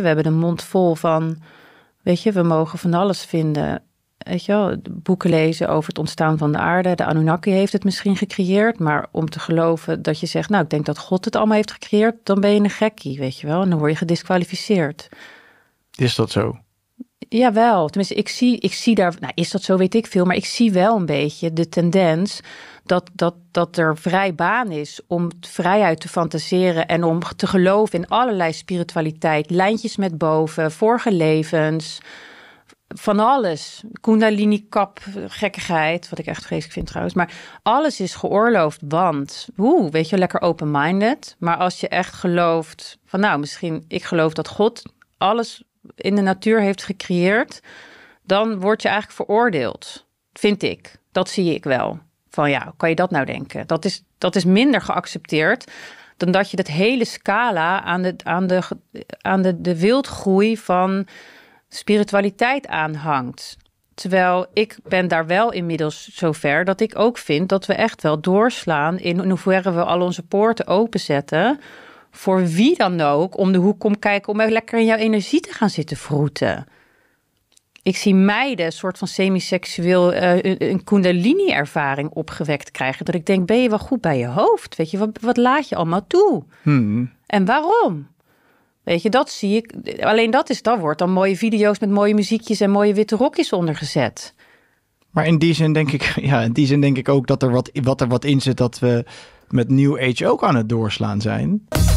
We hebben de mond vol van, weet je, we mogen van alles vinden. Weet je wel, boeken lezen over het ontstaan van de aarde. De Anunnaki heeft het misschien gecreëerd. Maar om te geloven dat je zegt, nou, ik denk dat God het allemaal heeft gecreëerd. Dan ben je een gekkie, weet je wel. En dan word je gediskwalificeerd. Is dat zo? Jawel. Tenminste, ik zie daar, nou, is dat zo, weet ik veel. Maar ik zie wel een beetje de tendens dat er vrij baan is om vrijheid te fantaseren en om te geloven in allerlei spiritualiteit. Lijntjes met boven, vorige levens, van alles. Kundalini kap, gekkigheid, wat ik echt vreselijk vind trouwens. Maar alles is geoorloofd, want, weet je, lekker open-minded. Maar als je echt gelooft van, nou, misschien ik geloof dat God alles in de natuur heeft gecreëerd, dan word je eigenlijk veroordeeld, vind ik. Dat zie ik wel. Van ja, hoe kan je dat nou denken? Dat is minder geaccepteerd dan dat je dat hele scala aan de wildgroei van spiritualiteit aanhangt. Terwijl ik ben daar wel inmiddels zover dat ik ook vind dat we echt wel doorslaan in hoeverre we al onze poorten openzetten voor wie dan ook om de hoek komt kijken om lekker in jouw energie te gaan zitten vroeten. Ik zie meiden een soort van semi-seksueel een kundalini-ervaring opgewekt krijgen. Dat ik denk, ben je wel goed bij je hoofd? Weet je, wat laat je allemaal toe? En waarom? Weet je, dat zie ik. Alleen dat wordt dan mooie video's met mooie muziekjes en mooie witte rokjes ondergezet. Maar in die zin denk ik, ook dat er wat in zit dat we met New Age ook aan het doorslaan zijn.